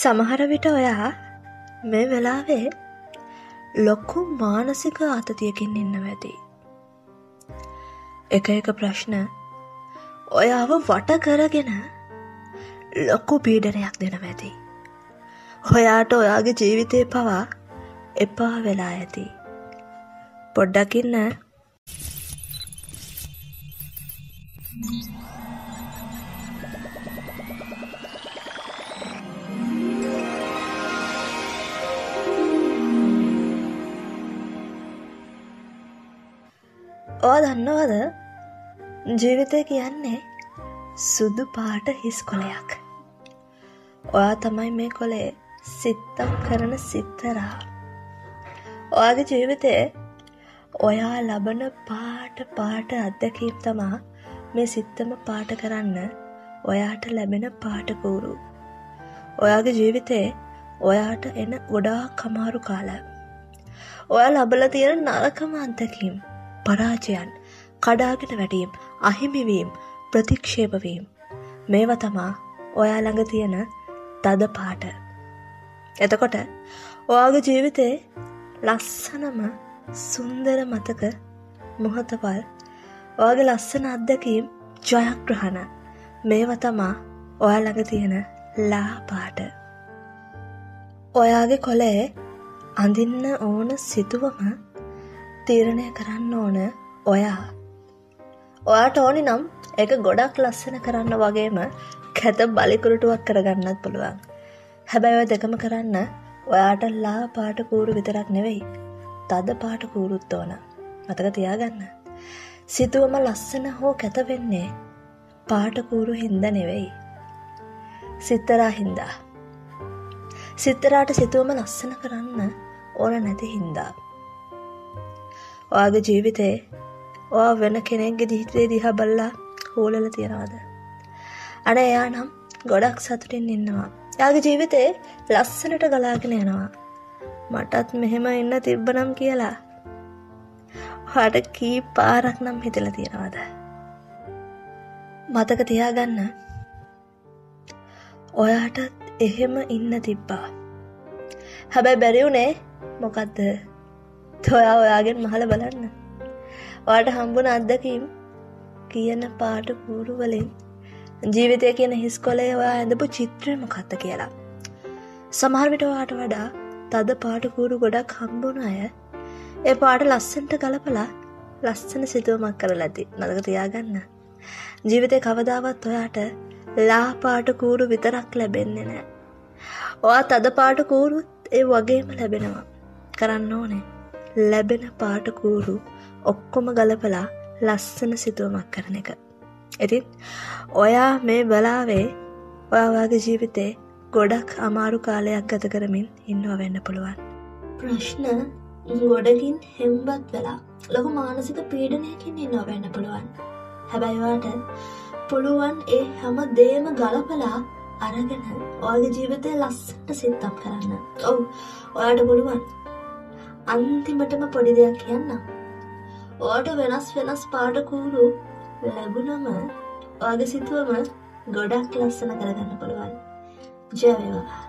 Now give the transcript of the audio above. සමහර විට ඔයා මේ වෙලාවේ ලොකු මානසික ආතතියකින් ඉන්න වැඩි. එක එක ප්‍රශ්න ඔයාව වට කරගෙන ලොකු පීඩනයක් දෙන වැඩි. ඔයාට ඔයාගේ ජීවිතේ පවා එපා වෙලා ඇති. පොඩ්ඩක් ඉන්න. ඔයා දන්නවද ජීවිතය කියන්නේ සුදු පාට හිස් කොලයක්. ඔයා තමයි මේ කොලේ සිත්තම් කරන සිත්තරා. ඔයාගේ ජීවිතේ ඔයා ලබන පාට අත්දැකීම් තමා මේ සිත්තම පාට කරන්න ඔයාට ලැබෙන පාට කූරු. ඔයාගේ ජීවිතේ ඔයාට එන ගොඩාක් අමාරු කාල. ඔයා ලබලා තියෙන නරකම අත්දැකීම්, පරාජයන්, කඩාගෙන වැටීම්, අහිමිවීම්, ප්‍රතික්ෂේපවීම්, මේවා තමා ඔයා ළඟ තියෙන තද පාට. එතකොට ඔයාගේ ජීවිතේ ලස්සනම සුන්දර මතක මොහොතවල්, ඔයාගේ ලස්සන අත්දැකීම්, ජයග්‍රහණ, මේවා තමා ඔයා ළඟ තියෙන ලා පාට. ඔයාගේ කොලේ අඳින්න ඕන සිතුවම තීරණය කරන්න ඕන ඔයා. ඔයාට ඕනි නම් ඒක ගොඩක් ලස්සන කරන්න වගේම කැත බලිකුරුටුවක් කරගන්නත් පුළුවන්. හැබැයි ඔය දෙකම කරන්න ඔයාට ලා පාට කූරු විතරක් නෙවෙයි, තද පාට කූරුත් ඕන. මතක තියාගන්න. සිතුවම ලස්සන හෝ කැත වෙන්නේ පාට කූරු හින්දා නෙවෙයි, සිත්තරා හින්දා. සිත්තරාට සිතුවම ලස්සන කරන්න ඕන නැති හින්දා. ඔයාගේ ජීවිතේ ඔයා වෙන කෙනෙක්ගේ ජීවිතේ දිහා බලලා හොලලා තියනවාද? අනේ එයා නම් ගොඩක් සතුටින් ඉන්නවා. එයාගේ ජීවිතේ ලස්සනට ගලාගෙන යනවා. මටත් මෙහෙම ඉන්න තිබ්බනම් කියලා ඔයාට කී පාරක් නම් හිතලා තියනවාද? මතක තියාගන්න, ඔයාටත් එහෙම ඉන්න තිබ්බා. හැබැයි බැරි වුණේ මොකද්ද? ඔයා ඔයාගෙන් මහල බලන්න. ඔයාට හම්බුන අත්දැකීම් කියන පාට කූරු වලින් ජීවිතය කියන හිස්කොලේ ඔයා ඇඳපු චිත්‍රය මොකක්ද කියලා. සමහර විට ඔයාට වඩා තද පාට කූරු ගොඩක් හම්බුන අය ඒ පාට ලස්සනට ගලපලා ලස්සන සිතුවමක් කරලා ඇති. මතක තියාගන්න, ජීවිතේ කවදාවත් ඔයාට ලා පාට කූරු විතරක් ලැබෙන්නේ නැහැ. ඔයා තද පාට කූරුත් ඒ වගේම ලැබෙනවා. කරන්න ඕනේ ලැබෙන පාට කූරු ඔක්කොම ගලපලා ලස්සන සිතුවමක් කරන එක. ඉතින් ඔයා මේ වෙලාවේ ඔයාගේ ජීවිතේ ගොඩක් අමාරු කාලයක් ගත කරමින් ඉන්නවා වෙන්න පුළුවන්. ප්‍රශ්න ගොඩකින් හෙම්බත් වෙලා ලොකු මානසික පීඩනයකින් ඉන්නවා වෙන්න පුළුවන්. හැබැයි ඔයාට පුළුවන් ඒ හැම දෙයක්ම ගලපලා අරගෙන ඔයාගේ ජීවිතේ ලස්සනට සිතක් කරන්න. ඔව්, ඔයාට පුළුවන්. අන්තිමටම පොඩි දෙයක් කියන්න. ඔයාට වෙනස් පාට කූරු ලැබුණම ඔයාගේ සිතුවම ගොඩක් ලස්සන කරගන්න පුළුවන්. ජය වේවා.